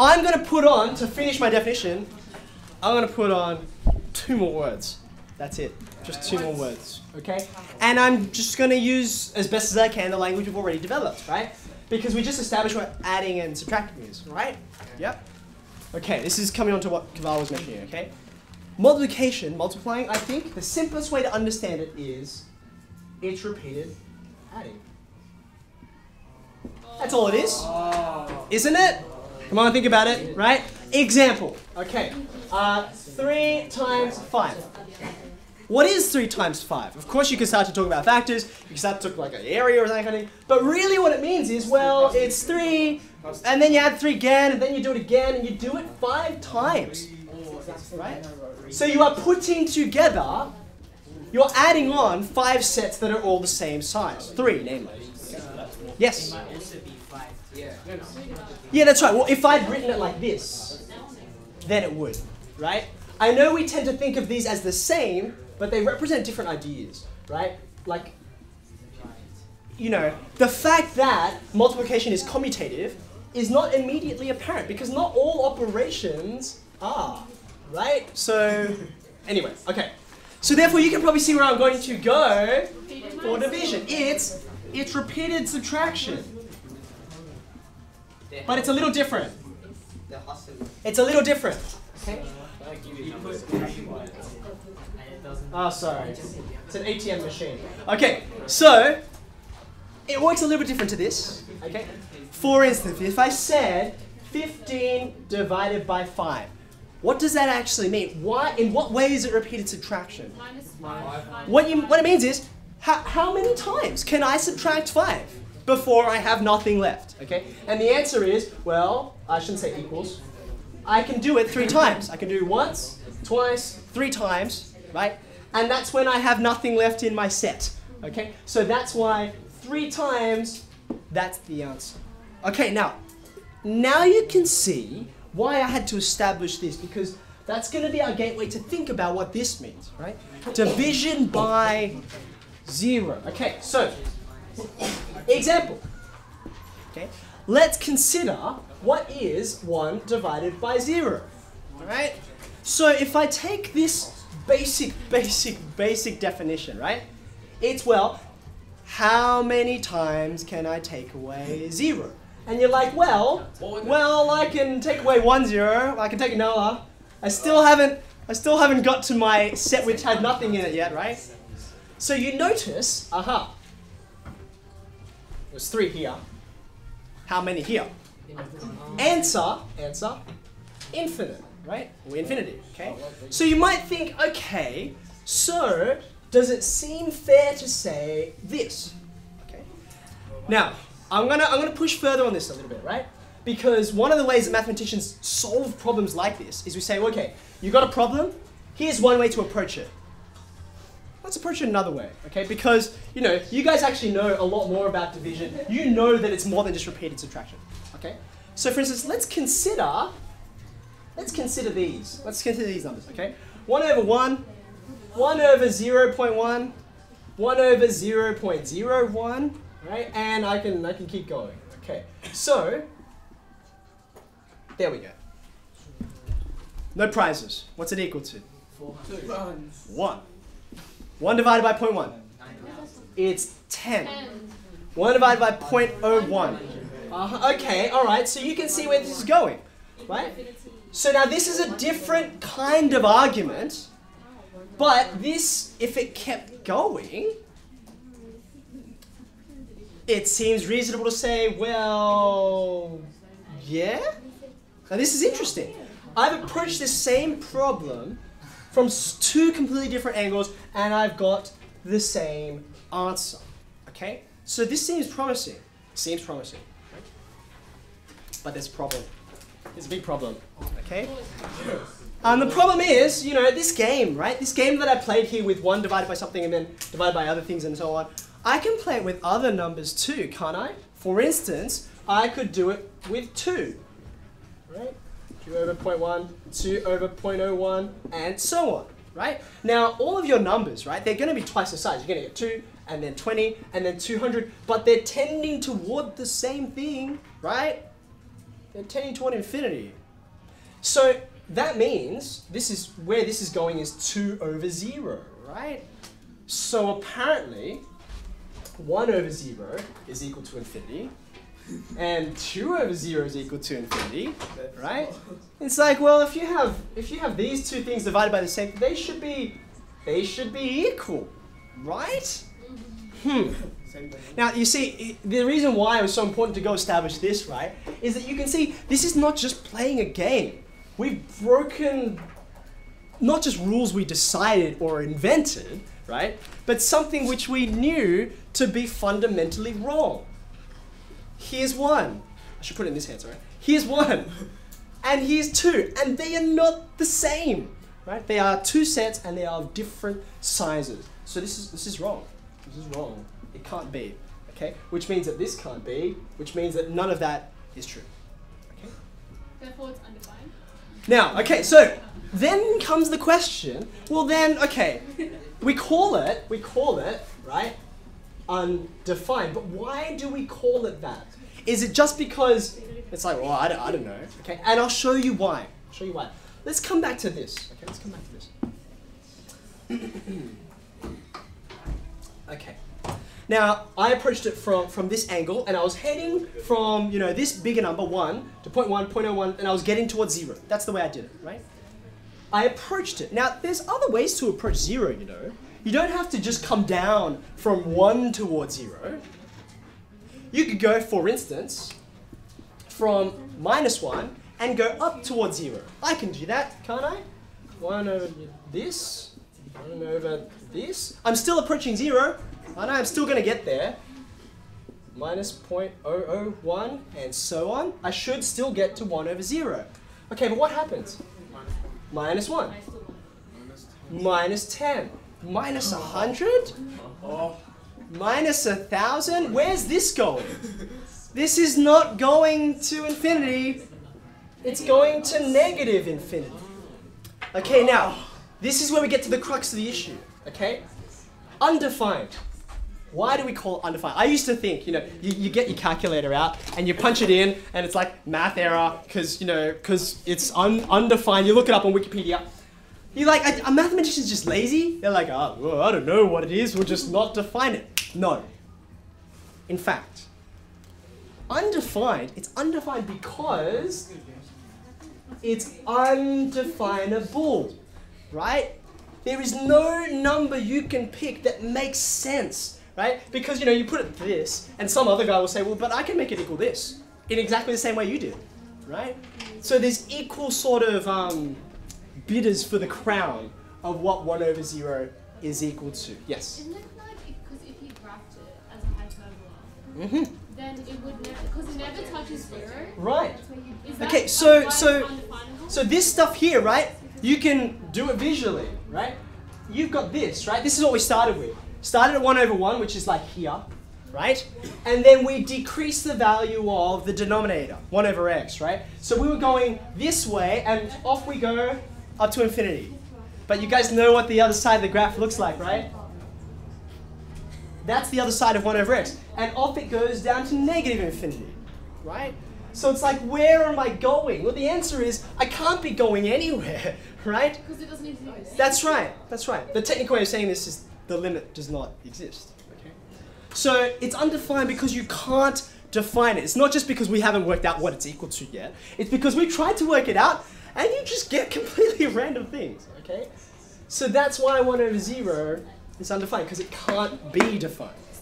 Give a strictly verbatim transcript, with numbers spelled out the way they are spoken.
I'm going to put on, to finish my definition, I'm going to put on two more words. That's it. Just two more words, okay? And I'm just going to use, as best as I can, the language we've already developed, right? Because we just established what adding and subtracting is, right? Yep. Okay, this is coming on to what Kaval was mentioning, okay? Multiplication, multiplying, I think, the simplest way to understand it is it's repeated adding. That's all it is, isn't it? Come on, think about it, right? Example, okay. Uh, three times five. What is three times five? Of course you can start to talk about factors, you can start to talk like an area or that kind of thing, but really what it means is, well, it's three, and then you add three again, and then you do it again, and you do it five times, right? So you are putting together, you're adding on five sets that are all the same size, three namely. Yes? Yeah, that's right. Well, if I'd written it like this, then it would, right? I know we tend to think of these as the same, but they represent different ideas, right? Like, you know, the fact that multiplication is commutative is not immediately apparent because not all operations are, right? So, anyway, okay. So therefore, you can probably see where I'm going to go for division. It's, it's repeated subtraction. But it's a little different. It's a little different. Okay. Oh, sorry. It's an A T M machine. Okay, so it works a little bit different to this. Okay. For instance, if I said fifteen divided by five, what does that actually mean? Why? In what way is it repeated subtraction? Minus five. What you what it means is how how many times can I subtract five before I have nothing left? Okay. And the answer is, well, I shouldn't say equals. I can do it three times. I can do once, twice, three times, right? And that's when I have nothing left in my set, okay? So that's why three times, that's the answer. Okay, now, now you can see why I had to establish this, because that's going to be our gateway to think about what this means, right? Division by zero. Okay, so, example, okay? Let's consider what is one divided by zero, all right? So if I take this basic, basic, basic definition, right? It's, well, how many times can I take away zero? And you're like, well, well, I can take away one zero, I can take another. I still haven't, I still haven't got to my set which had nothing in it yet, right? So you notice, aha, there's three here. How many here? Answer, answer, infinite, right? Or infinity, okay? So you might think, okay, so does it seem fair to say this? Okay. Now, I'm gonna, I'm gonna push further on this a little bit, right? Because one of the ways that mathematicians solve problems like this is we say, okay, you got a problem, here's one way to approach it. Let's approach it another way, okay? Because, you know, you guys actually know a lot more about division. You know that it's more than just repeated subtraction, okay? So for instance, let's consider, let's consider these. Let's consider these numbers, okay? one over one, one over zero point one, one over zero point zero one, right? And I can, I can keep going, okay? So, there we go. No prizes. What's it equal to? one. one divided by zero point one, it's ten. one divided by zero point zero one. Uh, okay, all right, so you can see where this is going, right? So now this is a different kind of argument, but this, if it kept going, it seems reasonable to say, well, yeah? Now this is interesting. I've approached this same problem from two completely different angles, and I've got the same answer, okay? So this seems promising, seems promising, right? But there's a problem, there's a big problem, okay? And the problem is, you know, this game, right? This game that I played here with one divided by something and then divided by other things and so on, I can play it with other numbers too, can't I? For instance, I could do it with two, right? two over zero point one, two over zero point zero one, and so on, right? Now, all of your numbers, right, they're going to be twice the size. You're going to get two, and then twenty, and then two hundred, but they're tending toward the same thing, right? They're tending toward infinity. So that means this is where this is going is two over zero, right? So apparently one over zero is equal to infinity, and two over zero is equal to infinity, right? It's like, well, if you have if you have these two things divided by the same, they should be they should be equal, right? Hmm. Now, you see, the reason why it was so important to go establish this, right, is that you can see this is not just playing a game. We've broken not just rules we decided or invented, right, but something which we knew to be fundamentally wrong. Here's one. I should put it in this hand, sorry. Here's one, and here's two, and they are not the same, right? They are two sets, and they are of different sizes. So this is, this is wrong. This is wrong. It can't be, okay? Which means that this can't be, which means that none of that is true, okay? Therefore, it's undefined. Now, okay, so then comes the question, well then, okay, we call it, we call it, right, undefined, but why do we call it that? Is it just because it's like, well, I don't, I don't know, okay? And I'll show you why, I'll show you why. Let's come back to this, okay? Let's come back to this. Okay. Now, I approached it from, from this angle, and I was heading from, you know, this bigger number, one, to zero point one, zero point zero one, and I was getting towards zero. That's the way I did it, right? I approached it. Now, there's other ways to approach zero, you know. You don't have to just come down from one towards zero. You could go, for instance, from minus one and go up towards zero. I can do that, can't I? One over this, one over this. I'm still approaching zero. I know I'm still going to get there. Minus zero point zero zero one and so on. I should still get to one over zero. Okay, but what happens? Minus one. Minus ten. Minus one hundred. Minus one thousand. Where's this going? This is not going to infinity. It's going to negative infinity. Okay, now, this is where we get to the crux of the issue. Okay? Undefined. Why do we call it undefined? I used to think, you know, you, you get your calculator out and you punch it in and it's like math error because, you know, because it's un undefined. You look it up on Wikipedia. You're like, are, are mathematicians just lazy? They're like, oh, well, I don't know what it is. We'll just not define it. No. In fact, undefined, it's undefined because it's undefinable, right? There is no number you can pick that makes sense. Right? Because, you know, you put it this, and some other guy will say, well, but I can make it equal this, in exactly the same way you did, right? So there's equal sort of um, bidders for the crown of what one over zero is equal to. Yes? Isn't it like, because if you graphed it as a hyperbola, mm-hmm. then it would never, because it never touches zero. Right. Is okay, so, so, so this stuff here, right, you can do it visually, right? You've got this, right? This is what we started with. Started at one over one, which is like here, right? And then we decrease the value of the denominator, one over x, right? So we were going this way, and off we go up to infinity. But you guys know what the other side of the graph looks like, right? That's the other side of one over x. And off it goes down to negative infinity, right? So it's like, where am I going? Well, the answer is, I can't be going anywhere, right? Because it doesn't exist. That's right, that's right. The technical way of saying this is, the limit does not exist. Okay. So it's undefined because you can't define it. It's not just because we haven't worked out what it's equal to yet. It's because we tried to work it out and you just get completely random things. Okay. So that's why one over zero is undefined, because it can't be defined.